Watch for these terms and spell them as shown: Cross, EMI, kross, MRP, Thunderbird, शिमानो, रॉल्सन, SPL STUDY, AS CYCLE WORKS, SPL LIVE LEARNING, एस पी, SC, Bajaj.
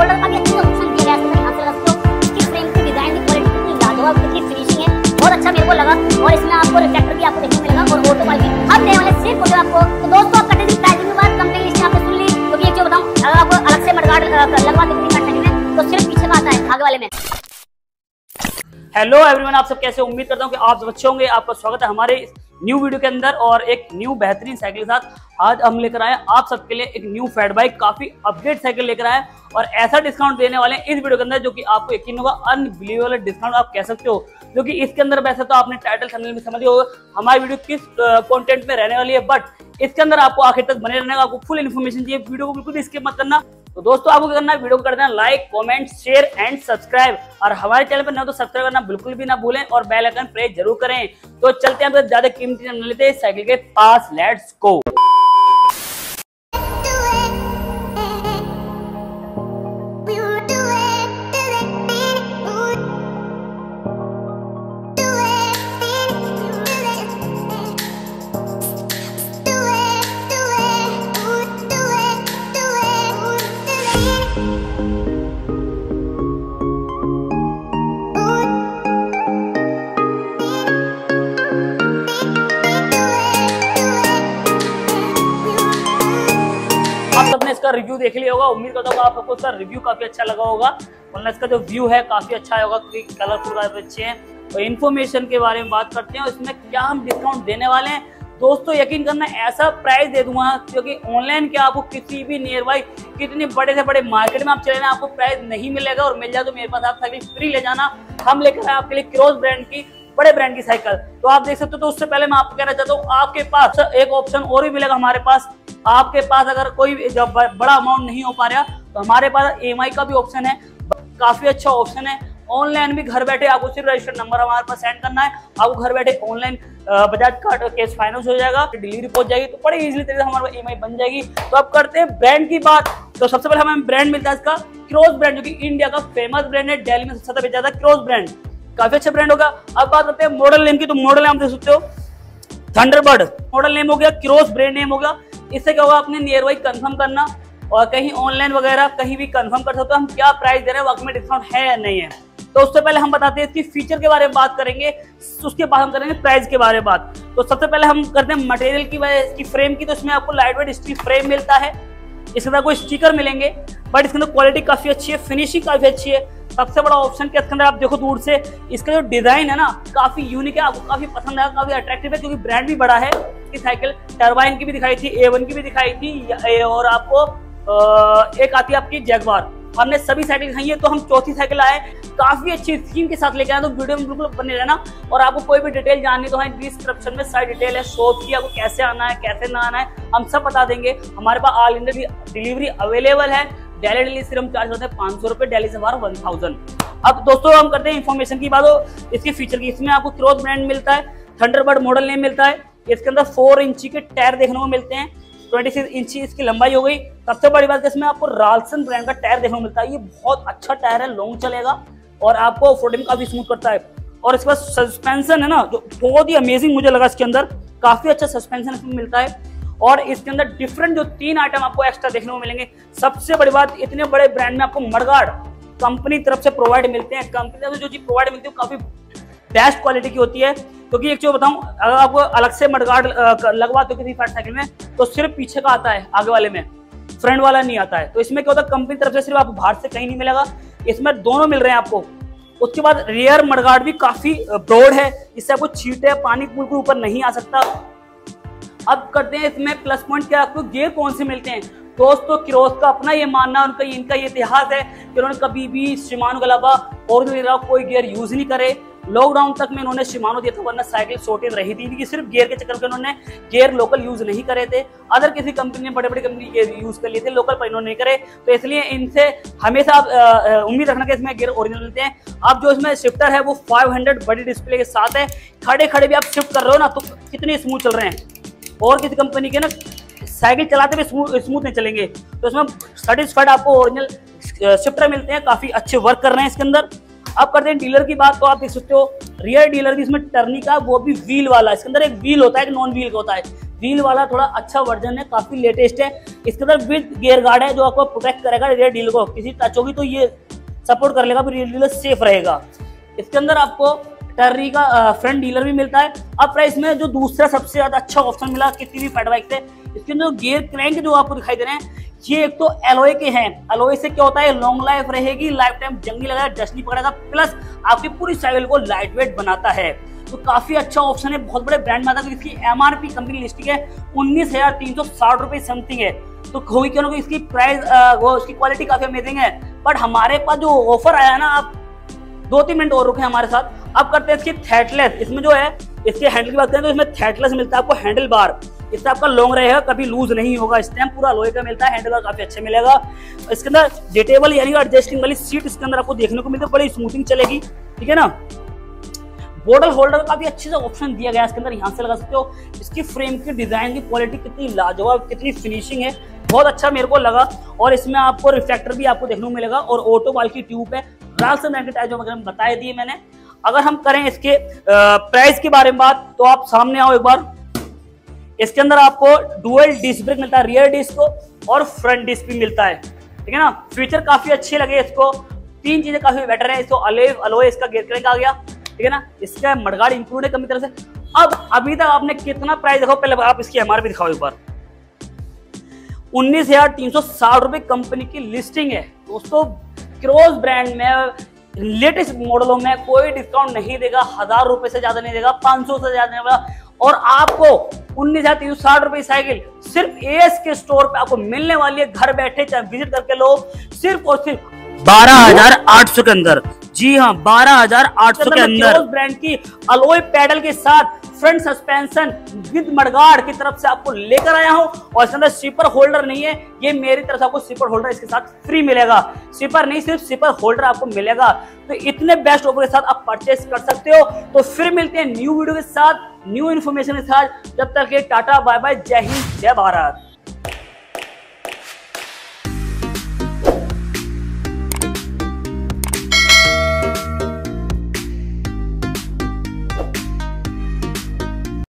Shoulder काफी अच्छी option दिया गया है। इसकी फ्रेम की डिजाइन की क्वालिटी कितनी लाजवाब, कितनी फिनिशिंग है, बहुत अच्छा मेरे को लगा। और इसमें आपको रिफ्लेक्टर भी आपको देखने मिलेगा और ऑटो वाली हम देने वाले सिर्फ मुझे आपको। तो दोस्तों आप कटिंग प्राइसिंग की बात कंप्लीट लिस्ट आपने सुन ली, क्योंकि एक जो बताऊँ अगर आपको अलग से मडगार्ड लगवा देखने का टाइम है तो सिर्फ पीछे का आता है आगे वाले में। हेलो एवरीवन, आप सब कैसे? उम्मीद करता हूँ कि आप अच्छे होंगे। आपका स्वागत है हमारे न्यू वीडियो के अंदर और एक न्यू बेहतरीन साइकिल के साथ आज हम लेकर आए आप सबके लिए एक न्यू फैट बाइक, काफी अपडेट साइकिल लेकर आए और ऐसा डिस्काउंट देने वाले हैं इस वीडियो के अंदर जो कि आपको यकीन होगा अनबिलीवेबल डिस्काउंट आप कह सकते हो, जो कि इसके अंदर। वैसे तो आपने टाइटल थंबनेल में समझ लिया होगा हमारी वीडियो किस कॉन्टेंट में रहने वाली है, बट इसके अंदर आपको आखिर तक बने रहने का आपको फुल इन्फॉर्मेशन चाहिए, वीडियो को बिल्कुल स्किप मत करना। तो दोस्तों आपको क्या करना है, वीडियो को कर देना like, comment, share and subscribe, और हमारे चैनल पर ना तो सब्सक्राइब करना बिल्कुल भी ना भूलें और बेल आइकन प्रेस जरूर करें। तो चलते हैं, ज्यादा कीमती न लेते हैं, साइकिल के पास लेट्स गो। इसका रिव्यू देख लिया होगा, उम्मीद करता हूँ आपको इसका रिव्यू काफी अच्छा लगा होगा, वरना इसका जो व्यू है काफी अच्छा आया होगा क्योंकि कलरफुल काफी अच्छे हैं। तो इन्फॉर्मेशन के बारे में बात करते हैं, इसमें क्या हम डिस्काउंट देने वाले हैं। दोस्तों यकीन करना ऐसा प्राइस दे दूंगा क्योंकि ऑनलाइन क्या आपको किसी भी नियर बाई कितने बड़े से बड़े मार्केट में आप चले ना आपको प्राइस नहीं मिलेगा, और मिल जाए तो मेरे पास आप साइकिल फ्री ले जाना। हम लेकर आए आपके लिए क्रॉस ब्रांड की बड़े ब्रांड की साइकिल, तो आप देख सकते हो। तो उससे पहले मैं आपको कहना चाहता हूँ आपके पास एक ऑप्शन और भी मिलेगा हमारे पास। आपके पास अगर कोई बड़ा अमाउंट नहीं हो पा रहा तो हमारे पास EMI का भी ऑप्शन है, काफी अच्छा ऑप्शन है। ऑनलाइन भी घर बैठे आपको सिर्फ रजिस्टर्ड नंबर हमारे पास सेंड करना है, आपको घर बैठे online Bajaj card cash finance हो जाएगा, डिलीवरी पहुंच जाएगी, तो बड़ी इजीली तरीके से हमारे EMI बन जाएगी। तो अब करते हैं ब्रांड की बात। तो सबसे पहले हमें ब्रांड मिलता है इसका क्रॉस ब्रांड, जो कि इंडिया का फेमस ब्रांड है, दिल्ली में सबसे ज्यादा बेचा जाता है क्रॉस ब्रांड, काफी अच्छा ब्रांड होगा। अब बात करते हैं मॉडल नेम की, तो मॉडल नेम देख सकते हो थंडरबर्ड मॉडल नेम हो गया, क्रॉस ब्रांड नेम हो गया। इससे क्या होगा आपने नियर बाई कंफर्म करना और कहीं ऑनलाइन वगैरह कहीं भी कंफर्म कर सकते हो हम क्या प्राइस दे रहे हैं, वाकई में डिस्काउंट है या नहीं है। तो उससे पहले हम बताते हैं इसकी फीचर के बारे में बात करेंगे, उसके बाद हम करेंगे प्राइस के बारे में बात। तो सबसे पहले हम करते हैं मटेरियल की, इसकी फ्रेम की। तो इसमें आपको लाइट वेट स्टील फ्रेम मिलता है, इसके अंदर कोई स्टिकर मिलेंगे, बट इसके अंदर क्वालिटी काफी अच्छी है, फिनिशिंग काफी अच्छी है। सबसे बड़ा ऑप्शन के अंदर आप देखो दूर से इसका जो डिजाइन है ना काफी यूनिक है, आपको काफी पसंद आएगा, काफी अट्रैक्टिव है क्योंकि ब्रांड भी बड़ा है। इसकी साइकिल टर्बाइन की भी दिखाई थी, A1 की भी दिखाई थी, और आपको एक आती है आपकी जैगवार। हमने सभी साइकिल दिखाई है, तो हम चौथी साइकिल आए काफी अच्छी थीम के साथ लेकर आए, तो वीडियो में बिल्कुल बने रहना। और आपको कोई भी डिटेल जाननी तो हमारे डिस्क्रिप्शन में सारी डिटेल है शॉप की, आपको कैसे आना है कैसे ना आना है हम सब बता देंगे। हमारे पास ऑल इंडिया डिलीवरी अवेलेबल है, डेली सिर्फ हम चार्ज करते हैं 500 रुपए, डेली से बाहर 1000। अब दोस्तों हम करते हैं इन्फॉर्मेशन की बात, इसके फीचर की। इसमें आपको क्रॉस ब्रांड मिलता है, थंडरबर्ड मॉडल नेम मिलता है, इसके अंदर 4 इंची के टायर देखने को मिलते हैं, 26 इंची इसकी लंबाई हो गई। सबसे बड़ी बात इसमें आपको रॉल्सन ब्रांड का टायर देखने को मिलता है, ये बहुत अच्छा टायर है, लॉन्ग चलेगा और आपको फ्लोटिंग काफी स्मूथ करता है। और इसके बाद सस्पेंशन है ना जो बहुत ही अमेजिंग मुझे लगा, इसके अंदर काफी अच्छा सस्पेंशन इसमें मिलता है। और इसके अंदर डिफरेंट जो 3 आइटम आपको एक्स्ट्रा देखने को मिलेंगे। सबसे बड़ी बात इतने बड़े ब्रांड में आपको मडगार्ड कंपनी तरफ से प्रोवाइड मिलते हैं, कंपनी तरफ से जो चीज प्रोवाइड मिलती है काफी बेस्ट क्वालिटी की होती है। क्योंकि एक चीज बताऊं अगर आपको अलग से मडगार्ड लगवा दो किसी फैट साइकिल में तो सिर्फ पीछे का आता है, आगे वाले में फ्रंट वाला नहीं आता है। तो इसमें क्या होता है कंपनी तरफ से सिर्फ आपको बाहर से कहीं नहीं मिलेगा, इसमें दोनों मिल रहे हैं आपको। उसके बाद रियर मडगार्ड भी काफी ब्रॉड है, इससे आपको छींटे पानी पूल के ऊपर नहीं आ सकता। अब करते हैं इसमें प्लस पॉइंट क्या, आपको गियर कौन से मिलते हैं। दोस्तों क्रोस का अपना ये मानना, उनका इनका ये इतिहास है कि उन्होंने कभी भी शिमानो के अलावा और कोई गियर यूज नहीं करे। लॉकडाउन तक में उन्होंने शिमानो दिया था, वरना साइकिल शॉर्टेज रही थी कि सिर्फ गियर के चक्कर में उन्होंने गियर लोकल यूज नहीं करे थे, अदर किसी कंपनी ने बड़े बड़ी कंपनी गियर यूज कर लिए थे, लोकल पर इन्होंने नहीं करे। तो इसलिए इनसे हमेशा आप उम्मीद रखना कि इसमें गियर ओरिजिनल मिलते हैं। अब जो इसमें शिफ्टर है वो 500 बड़ी डिस्प्ले के साथ है, खड़े खड़े भी आप शिफ्ट कर रहे हो ना तो कितने स्मूथ चल रहे हैं, और किसी कंपनी के ना साइकिल चलाते हुए स्मूथ नहीं चलेंगे। तो इसमें 30 फट आपको ओरिजिनल शिफ्टर मिलते हैं, काफी अच्छे वर्क कर रहे हैं इसके अंदर। अब करते हैं डीलर की बात, तो आप देख सकते हो रियर डीलर भी इसमें टर्नी का, वो भी व्हील वाला। इसके अंदर एक व्हील होता है, एक नॉन व्हील का होता है। व्हील वाला थोड़ा अच्छा वर्जन है, काफी लेटेस्ट है। इसके अंदर विद गियर गार्ड है जो आपको प्रोटेक्ट करेगा रियर व्हील को, किसी टच होगी तो ये सपोर्ट कर लेगा, रियर व्हील सेफ रहेगा। इसके अंदर आपको टर्री का फ्रंट डीलर भी मिलता है। अब प्राइस में जो दूसरा सबसे ज्यादा अच्छा ऑप्शन मिला किसी भी फैट बाइक से, इसके अंदर गियर क्रैंक जो आपको दिखाई दे रहे हैं ये एक तो एलॉय के हैं। एलॉय से क्या होता है, लॉन्ग लाइफ रहेगी, लाइफ टाइम जंग नहीं लगेगा, डस्ट नहीं पकड़ेगा, प्लस आपकी पूरी साइकिल को लाइट वेट बनाता है। तो काफी अच्छा ऑप्शन है, बहुत बड़े ब्रांड में आता है। इसकी MRP कंपनी लिस्टिंग है 19,360 रुपये समथिंग है। तो होगी क्या ना, इसकी प्राइस वो इसकी क्वालिटी काफी अमेजिंग है। बट हमारे पास जो ऑफर आया ना, आप 2-3 मिनट और रुके हमारे साथ। अब करते हैं इसकी थ्रेडलेस। इसमें जो है इसके हैंडल की बात करें तो इसमें थ्रेडलेस मिलता है आपको हैंडल बार, इससे आपका लॉन्ग रहेगा, कभी लूज नहीं होगा। इस टाइम पूरा लोहे का मिलता है, हैंडल बार काफी अच्छा मिलेगा। इसके अंदर जेटेबल यानी एडजस्टिंग वाली सीट इसके अंदर आपको देखने को मिलती है, बड़ी स्मूथिंग चलेगी, ठीक है ना। बोतल होल्डर का काफी अच्छे से ऑप्शन दिया गया है इसके अंदर, यहाँ से लगा सकते हो। इसकी फ्रेम की डिजाइन की क्वालिटी कितनी लाजवाब, कितनी फिनिशिंग है, बहुत अच्छा मेरे को लगा। और इसमें आपको रिफ्लेक्टर भी आपको देखने को मिलेगा और ऑटो वाल की ट्यूब है, बताए दिए मैंने। अगर हम करें इसके प्राइस के बारे में बात, तो आप सामने आओ एक बार। इसके अंदर आपको डुअल डिस्क ब्रेक मिलता है, रियर डिस्क को और फ्रंट डिस्क भी मिलता है, ठीक है ना। फीचर काफी अच्छे लगे इसको, 3 चीजें काफी बेटर है। इसको अलॉय, इसका गियर क्रैंक आ गया, ठीक है ना, इसका मडगार्ड इंक्लूड है कमी तरह से। अब अभी तक आपने कितना प्राइस देखो, पहले आप इसकी MRP दिखाओ एक बार। 19,360 रुपए कंपनी की लिस्टिंग है दोस्तों। क्रॉस ब्रांड में लेटेस्ट मॉडलों में कोई डिस्काउंट नहीं देगा, 1,000 रुपए से ज्यादा नहीं देगा, 500 से ज्यादा नहीं देगा। और आपको 19,360 रुपए साइकिल सिर्फ AS के स्टोर पे आपको मिलने वाली है। घर बैठे चाहे विजिट करके लो, सिर्फ और सिर्फ 12,800 के अंदर। जी हाँ, 12,800 के अंदर क्रॉस ब्रांड की अलॉय पैडल के साथ फ्रंट सस्पेंशन विद मडगार्ड की तरफ से आपको लेकर आया हूं। और इसके अंदर स्वीपर होल्डर नहीं है, ये मेरी तरफ से आपको स्वीपर होल्डर इसके साथ फ्री मिलेगा। स्वीपर नहीं, सिर्फ स्वीपर होल्डर आपको मिलेगा। तो इतने बेस्ट ऑफर के साथ आप परचेस कर सकते हो। तो फिर मिलते हैं न्यू वीडियो के साथ, न्यू इन्फॉर्मेशन के साथ। जब तक के टाटा, बाय बाय, जय हिंद, जय भारत।